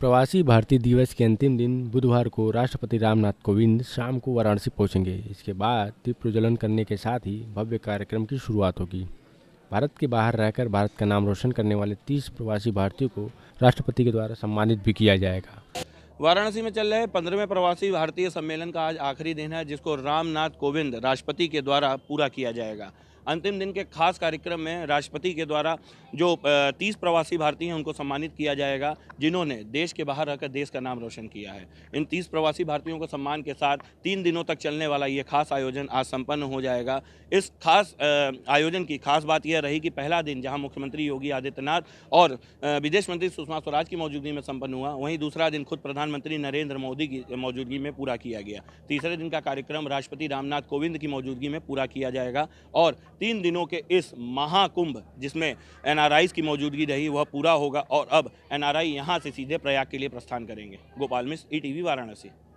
प्रवासी भारतीय दिवस के अंतिम दिन बुधवार को राष्ट्रपति रामनाथ कोविंद शाम को वाराणसी पहुंचेंगे। इसके बाद दीप प्रज्वलन करने के साथ ही भव्य कार्यक्रम की शुरुआत होगी। भारत के बाहर रहकर भारत का नाम रोशन करने वाले 30 प्रवासी भारतीयों को राष्ट्रपति के द्वारा सम्मानित भी किया जाएगा। वाराणसी में चल रहे 15वें प्रवासी भारतीय सम्मेलन का आज आखिरी दिन है, जिसको रामनाथ कोविंद राष्ट्रपति के द्वारा पूरा किया जाएगा। अंतिम दिन के खास कार्यक्रम में राष्ट्रपति के द्वारा जो 30 प्रवासी भारतीय हैं उनको सम्मानित किया जाएगा, जिन्होंने देश के बाहर रहकर देश का नाम रोशन किया है। इन 30 प्रवासी भारतीयों को सम्मान के साथ 3 दिनों तक चलने वाला ये खास आयोजन आज संपन्न हो जाएगा। इस खास आयोजन की खास बात यह रही कि पहला दिन जहाँ मुख्यमंत्री योगी आदित्यनाथ और विदेश मंत्री सुषमा स्वराज की मौजूदगी में संपन्न हुआ, वहीं दूसरा दिन खुद प्रधानमंत्री नरेंद्र मोदी की मौजूदगी में पूरा किया गया। तीसरे दिन का कार्यक्रम राष्ट्रपति रामनाथ कोविंद की मौजूदगी में पूरा किया जाएगा और 3 दिनों के इस महाकुंभ, जिसमें NRIs की मौजूदगी रही, वह पूरा होगा और अब NRI यहाँ से सीधे प्रयाग के लिए प्रस्थान करेंगे। गोपाल मिश्र, ETV वाराणसी।